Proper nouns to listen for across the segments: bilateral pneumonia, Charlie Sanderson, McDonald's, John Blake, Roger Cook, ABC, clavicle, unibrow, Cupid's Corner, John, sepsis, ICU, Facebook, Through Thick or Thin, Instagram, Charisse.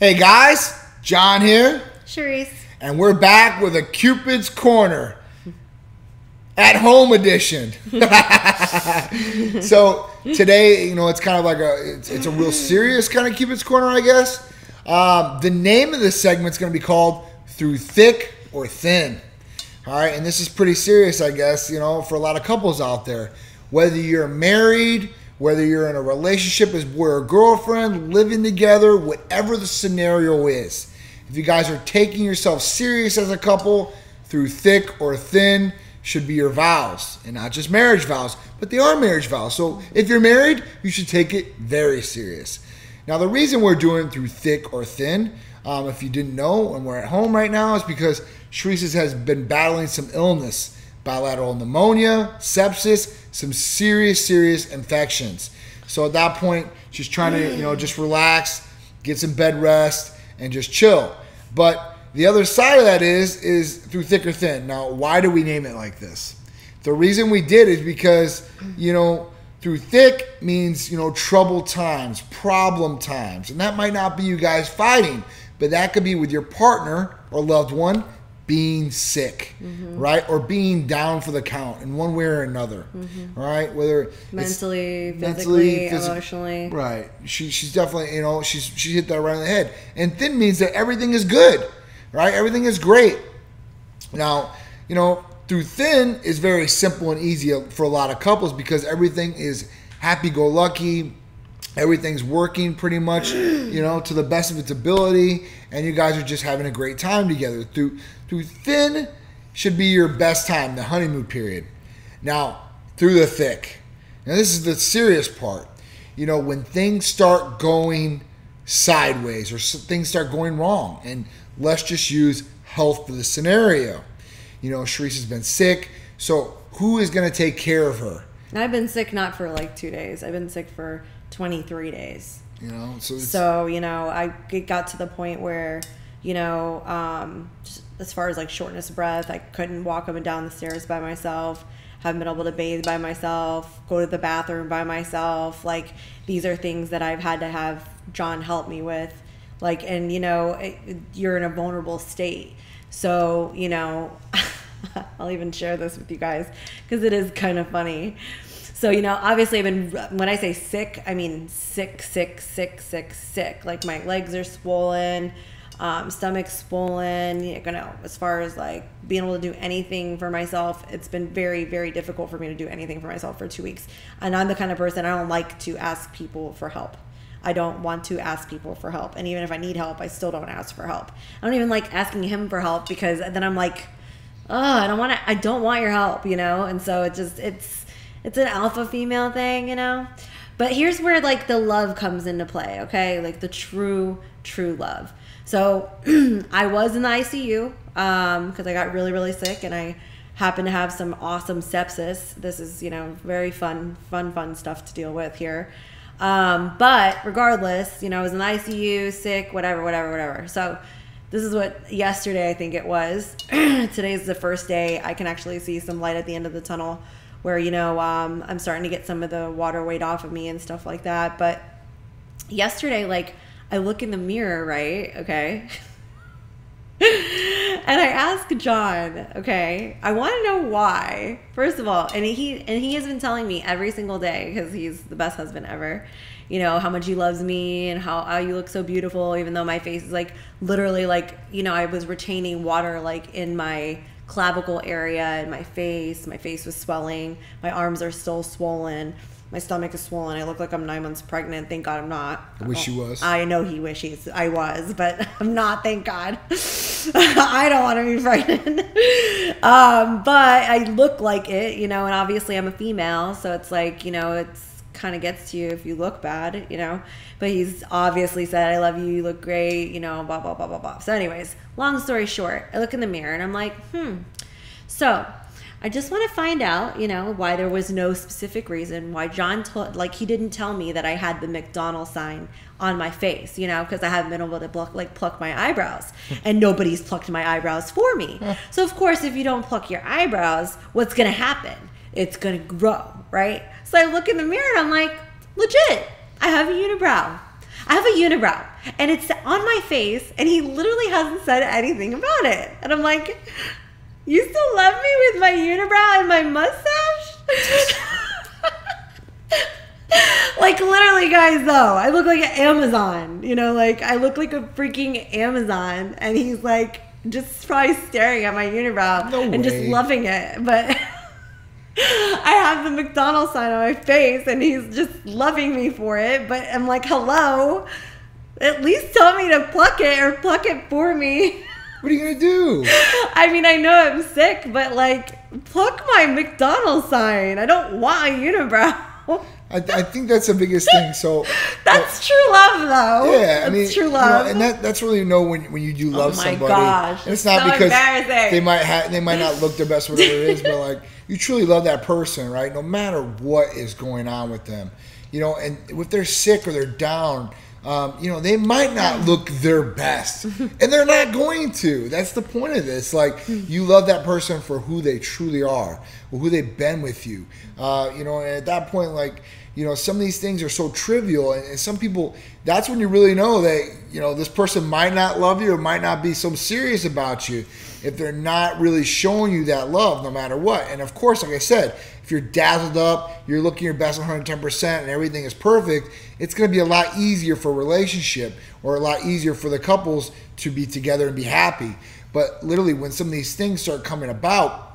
Hey guys, John here. Charisse. And we're back with a Cupid's Corner at home edition. So today, you know, it's kind of like it's a real serious kind of Cupid's Corner, I guess. The name of this segment's going to be called Through Thick or Thin. All right, and this is pretty serious, I guess, you know, for a lot of couples out there. Whether you're married, whether you're in a relationship as boy or girlfriend, living together, whatever the scenario is. If you guys are taking yourself serious as a couple, through thick or thin should be your vows. And not just marriage vows, but they are marriage vows. So if you're married, you should take it very serious. Now the reason we're doing through thick or thin, if you didn't know, and we're at home right now, is because Charisse has been battling some illness. Bilateral pneumonia, sepsis, some serious infections. So at that point, she's trying to, you know, just relax, get some bed rest, and just chill. But the other side of that is through thick or thin. Now, why do we name it like this? The reason we did is because, you know, through thick means, you know, trouble times, problem times. And that might not be you guys fighting, but that could be with your partner or loved one being sick, right? Or being down for the count in one way or another, right? Whether mentally, it's physically, emotionally. Right. She's definitely, you know, she hit that right on the head. And thin means that everything is good, right? Everything is great. Now, you know, through thin is very simple and easy for a lot of couples because everything is happy-go-lucky. Everything's working pretty much, you know, to the best of its ability, and you guys are just having a great time together. Through thin should be your best time, the honeymoon period. Now, through the thick. Now, this is the serious part. You know, when things start going sideways or things start going wrong, and let's just use health for the scenario. You know, Charisse has been sick, so who is going to take care of her? I've been sick not for like 2 days. I've been sick for 23 days. You know, so you know, it got to the point where, you know, just as far as like shortness of breath, I couldn't walk up and down the stairs by myself, haven't been able to bathe by myself, go to the bathroom by myself. Like, these are things that I've had to have John help me with. Like, and you know, you're in a vulnerable state. So, you know, I'll even share this with you guys because it is kind of funny. So, you know, obviously I've been, when I say sick, I mean sick. Like, my legs are swollen, stomach's swollen, you know, as far as like being able to do anything for myself. It's been very difficult for me to do anything for myself for 2 weeks. And I'm the kind of person, I don't like to ask people for help. I don't want to ask people for help. And even if I need help, I still don't ask for help. I don't even like asking him for help because then I'm like, oh, I don't want your help, you know? And so it just, it's an alpha female thing, you know? But here's where, like, the love comes into play, okay? Like, the true love. So I was in the ICU because I got really sick, and I happened to have some awesome sepsis. This is, you know, very fun stuff to deal with here. But regardless, you know, I was in the ICU, sick, whatever. So this is what yesterday, I think it was. Today's the first day I can actually see some light at the end of the tunnel, where, you know, I'm starting to get some of the water weight off of me and stuff like that. But yesterday, like, I look in the mirror, right? Okay. And I ask John, okay, I want to know why, first of all. And he has been telling me every single day, because he's the best husband ever, you know, how much he loves me and how you look so beautiful, even though my face is like literally like, you know, I was retaining water like in my clavicle area and my face was swelling, my arms are still swollen, my stomach is swollen. I look like I'm 9 months pregnant. Thank God I'm not. I wish you was. I know he wishes I was, but I'm not, thank God. I don't want to be pregnant. But I look like it, you know, and obviously I'm a female, so it's like, you know, it's kind of gets to you if you look bad, you know. But he's obviously said, I love you, you look great, you know, blah blah blah. So anyways, long story short, I look in the mirror and I'm like, so I just want to find out, you know, why there was no specific reason why John told, like, he didn't tell me that I had the McDonald's sign on my face, you know, because I haven't been able to pluck my eyebrows, and nobody's plucked my eyebrows for me. So of course, if you don't pluck your eyebrows, what's gonna happen? It's gonna grow, right? So I look in the mirror and I'm like, legit, I have a unibrow. And it's on my face, and he literally hasn't said anything about it. And I'm like, you still love me with my unibrow and my mustache? Like, literally, guys, though, I look like an Amazon. You know, like, I look like a freaking Amazon. And he's, like, just probably staring at my unibrow and just loving it. But I have the McDonald's sign on my face, and he's just loving me for it. But I'm like, hello? At least tell me to pluck it or pluck it for me. What are you going to do? I mean, I know I'm sick, but, like, pluck my McDonald's sign. I don't want a unibrow. I think that's the biggest thing. So that's true love, though. Yeah, I mean, that's true love, you know, and that's really, you know, when you do love somebody. Oh my gosh, and it's not so because they might not look their best, whatever it is, but like you truly love that person, right? No matter what is going on with them, you know, and if they're sick or they're down, you know, they might not look their best, and they're not going to. That's the point of this. Like, you love that person for who they truly are, or who they've been with you. You know, and at that point, like, you know, some of these things are so trivial, and some people, that's when you really know that, you know, this person might not love you or might not be so serious about you if they're not really showing you that love no matter what. And of course, like I said, if you're dazzled up, you're looking your best 110% and everything is perfect, it's going to be a lot easier for a relationship, or a lot easier for the couples to be together and be happy. But literally, when some of these things start coming about,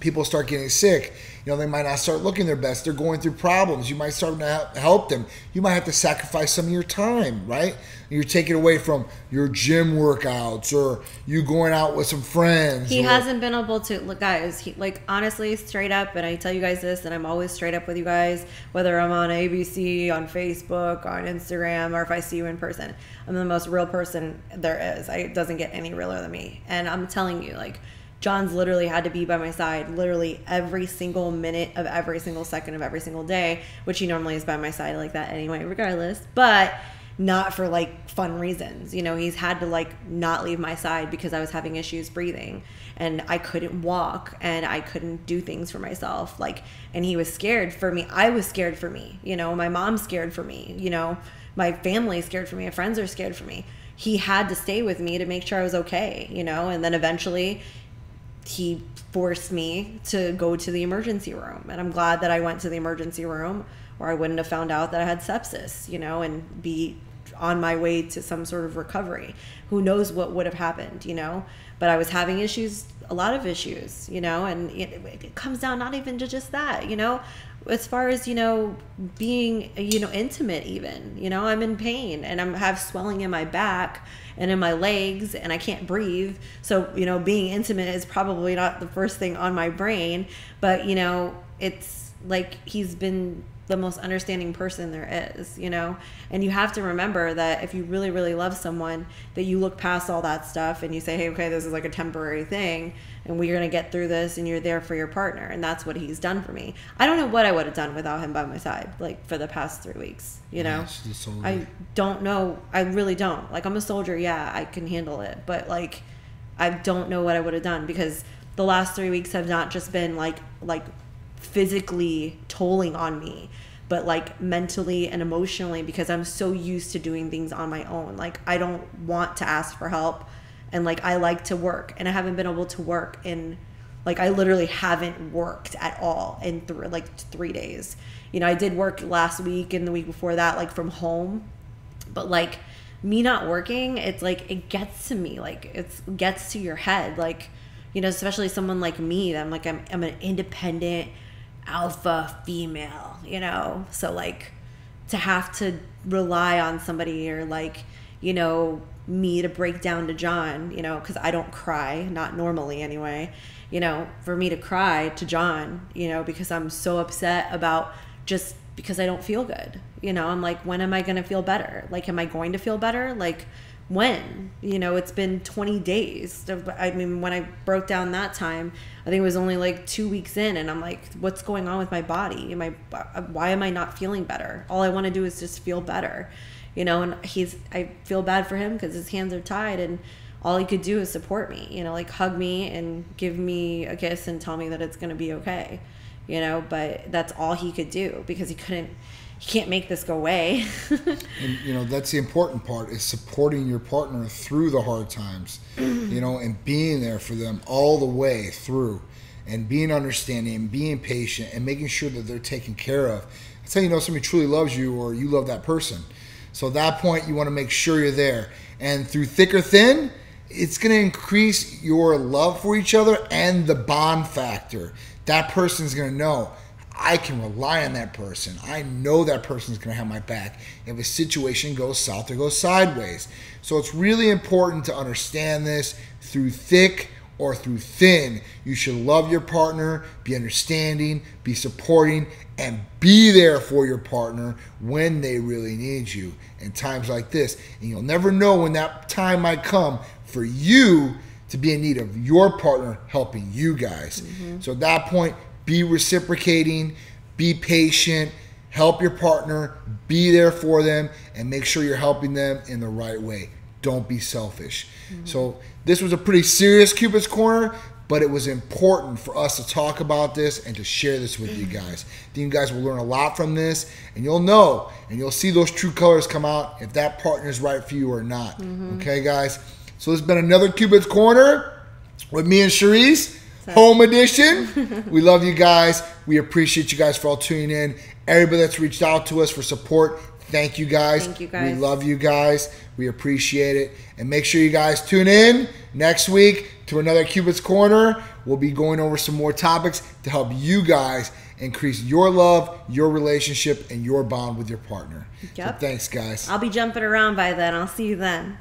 people start getting sick. You know, they might not start looking their best. They're going through problems. You might start to help them. You might have to sacrifice some of your time, right? You're taking away from your gym workouts, or you going out with some friends. He hasn't been able to, look, guys, like, honestly, straight up, and I tell you guys this, and I'm always straight up with you guys, whether I'm on ABC, on Facebook, on Instagram, or if I see you in person. I'm the most real person there is. It doesn't get any realer than me. And I'm telling you, like, John's literally had to be by my side literally every single minute of every single second of every single day, which he normally is by my side like that anyway, regardless, but not for like fun reasons. You know, he's had to like not leave my side because I was having issues breathing, and I couldn't walk, and I couldn't do things for myself. Like, and he was scared for me. I was scared for me. You know, my mom's scared for me. You know, my family's scared for me. My friends are scared for me. He had to stay with me to make sure I was okay, you know, and then eventually he forced me to go to the emergency room, and I'm glad that I went to the emergency room, or I wouldn't have found out that I had sepsis, you know, and be on my way to some sort of recovery. Who knows what would have happened, you know, but I was having issues, a lot of issues, you know, and it comes down not even to just that, you know, as far as, you know, being, you know, intimate even, you know, I'm in pain, and I have swelling in my back and in my legs, and I can't breathe. So, you know, being intimate is probably not the first thing on my brain, but, you know, it's like he's been the most understanding person there is, you know, and you have to remember that if you really, really love someone, that you look past all that stuff and you say, hey, okay, this is like a temporary thing, and we're going to get through this, and you're there for your partner. And that's what he's done for me. I don't know what I would have done without him by my side, like for the past 3 weeks, you know, I don't know. I really don't. Like, I'm a soldier. Yeah, I can handle it. But like, I don't know what I would have done, because the last 3 weeks have not just been like physically tolling on me, but like mentally and emotionally, because I'm so used to doing things on my own. Like, I don't want to ask for help. And like, I like to work, and I haven't been able to work in, like, I literally haven't worked at all in like 3 days. You know, I did work last week and the week before that, like from home, but like me not working, it's like, it gets to me. Like, it gets to your head. Like, you know, especially someone like me, that I'm like, I'm an independent alpha female, you know? So like, to have to rely on somebody, or like, you know, me to break down to John, you know, because I don't cry, not normally anyway, you know, for me to cry to John, you know, because I'm so upset about, just because I don't feel good, you know, I'm like, when am I going to feel better? Like, am I going to feel better? Like, when, you know, it's been 20 days. I mean, when I broke down that time, I think it was only like 2 weeks in, and I'm like, what's going on with my body? Why am I not feeling better? All I want to do is just feel better. You know, and I feel bad for him because his hands are tied, and all he could do is support me, you know, like hug me and give me a kiss and tell me that it's going to be okay, you know, but that's all he could do, because he couldn't, you can't make this go away. And, you know, that's the important part, is supporting your partner through the hard times, you know, and being there for them all the way through, and being understanding and being patient and making sure that they're taken care of. That's how you know somebody truly loves you, or you love that person. So at that point, you want to make sure you're there. And through thick or thin, it's going to increase your love for each other and the bond factor. That person's going to know, I can rely on that person. I know that person's going to have my back if a situation goes south or goes sideways. So it's really important to understand this. Through thick or through thin, you should love your partner, be understanding, be supporting, and be there for your partner when they really need you in times like this. And you'll never know when that time might come for you to be in need of your partner helping you guys. So at that point, be reciprocating, be patient, help your partner, be there for them, and make sure you're helping them in the right way. Don't be selfish. So this was a pretty serious Cupid's Corner, but it was important for us to talk about this and to share this with you guys. I think you guys will learn a lot from this, and you'll know, and you'll see those true colors come out if that partner is right for you or not. Okay, guys? So this has been another Cupid's Corner with me and Cherise. Home edition. We love you guys. We appreciate you guys for all tuning in. Everybody that's reached out to us for support, thank you guys. Thank you guys. We love you guys. We appreciate it. And make sure you guys tune in next week to another Cupid's Corner. We'll be going over some more topics to help you guys increase your love, your relationship, and your bond with your partner. So thanks, guys. I'll be jumping around by then. I'll see you then.